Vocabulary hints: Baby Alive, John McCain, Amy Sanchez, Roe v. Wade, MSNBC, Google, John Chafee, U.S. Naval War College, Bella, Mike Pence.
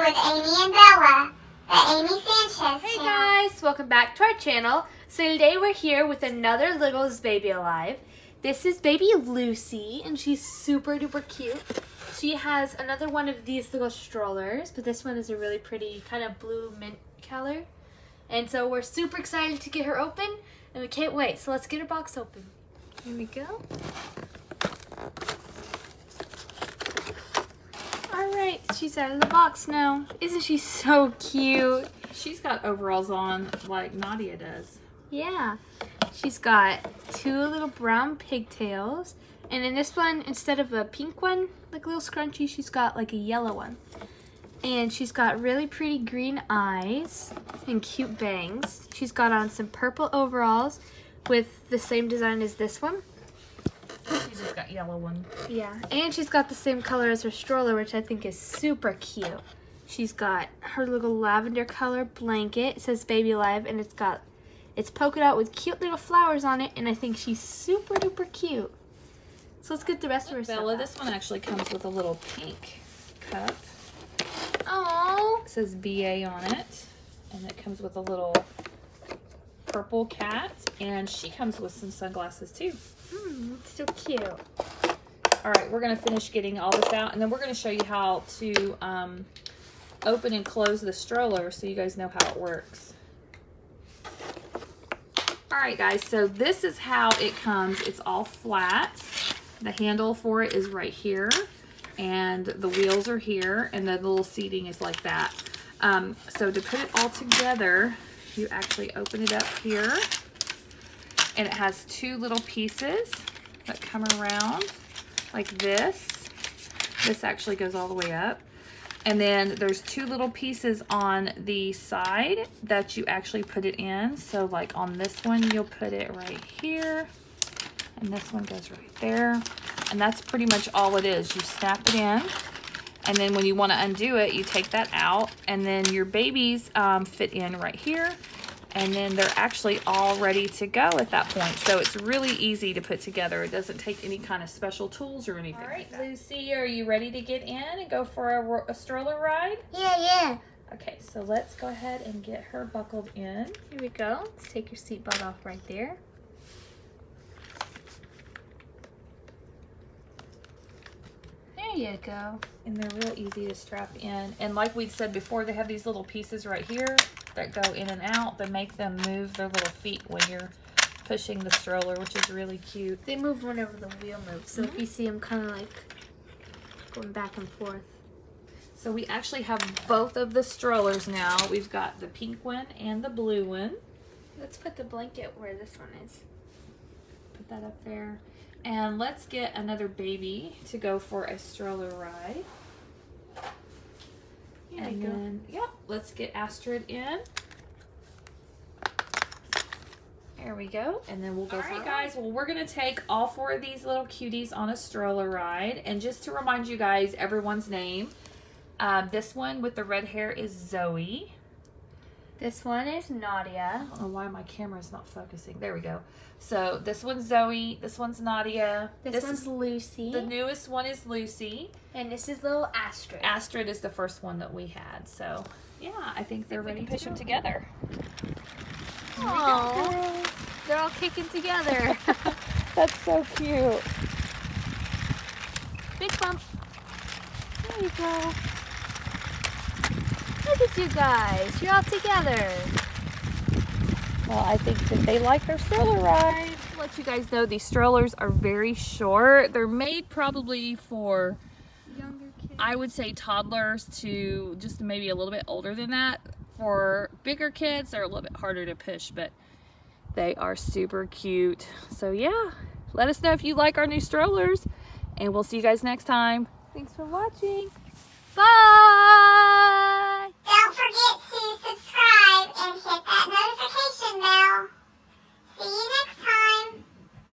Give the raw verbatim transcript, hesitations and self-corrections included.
with Amy and Bella, the Amy Sanchez Hey channel. Guys, welcome back to our channel. So today we're here with another little Baby Alive. This is baby Lucy, and she's super duper cute. She has another one of these little strollers, but this one is a really pretty kind of blue mint color. And so we're super excited to get her open, and we can't wait. So let's get her box open. Here we go. All right, she's out of the box now. Isn't she so cute? She's got overalls on like Nadia does. Yeah. She's got two little brown pigtails. And in this one, instead of a pink one, like a little scrunchie, she's got like a yellow one. And she's got really pretty green eyes and cute bangs. She's got on some purple overalls with the same design as this one. She just got yellow one. Yeah, and she's got the same color as her stroller, which I think is super cute. She's got her little lavender color blanket. It says Baby Alive, and it's got it's polka dot with cute little flowers on it, and I think she's super duper cute. So let's get the rest Look, of her Bella, stuff. Bella, this one actually comes with a little pink cup. Aww. It says B A on it, and it comes with a little purple cat, and she comes with some sunglasses too. Mm, it's so cute. All right, we're gonna finish getting all this out, and then we're gonna show you how to um, open and close the stroller so you guys know how it works. All right, guys, so this is how it comes. It's all flat. The handle for it is right here, and the wheels are here, and the little seating is like that. Um, so to put it all together, you actually open it up here, and it has two little pieces that come around like this. This actually goes all the way up, and then there's two little pieces on the side that you actually put it in. So like on this one, you'll put it right here, and this one goes right there, and that's pretty much all it is. You snap it in, and then when you want to undo it, you take that out, and then your babies um, fit in right here, and then they're actually all ready to go at that point. So it's really easy to put together. It doesn't take any kind of special tools or anything. All right, like Lucy, are you ready to get in and go for a, a stroller ride? Yeah, yeah. Okay, so let's go ahead and get her buckled in. Here we go. Let's take your seatbelt off right there. There you go. And they're real easy to strap in. And like we said before, they have these little pieces right here that go in and out. They make them move their little feet when you're pushing the stroller, which is really cute. They move whenever the wheel moves. So mm-hmm. if you see them kind of like going back and forth. So we actually have both of the strollers now. We've got the pink one and the blue one. Let's put the blanket where this one is. Put that up there. And let's get another baby to go for a stroller ride. Here and then, yep, yeah, let's get Astrid in. There we go, and then we'll go. All right, guys. Well, we're gonna take all four of these little cuties on a stroller ride. And just to remind you guys, everyone's name. Um, this one with the red hair is Zoe. This one is Nadia. I don't know why my camera's not focusing. There we go. So this one's Zoe. This one's Nadia. This, this one's is, Lucy. The newest one is Lucy. And this is little Astrid. Astrid is the first one that we had. So yeah, I think they're ready to push them together. Aww. They're all kicking together. That's so cute. Big bump. There you go. Look at you guys, you're all together. Well, I think that they like their stroller ride. To let you guys know, these strollers are very short. They're made probably for, younger kids. I would say toddlers to just maybe a little bit older than that. For bigger kids, they're a little bit harder to push, but they are super cute. So yeah, let us know if you like our new strollers, and we'll see you guys next time. Thanks for watching. Bye.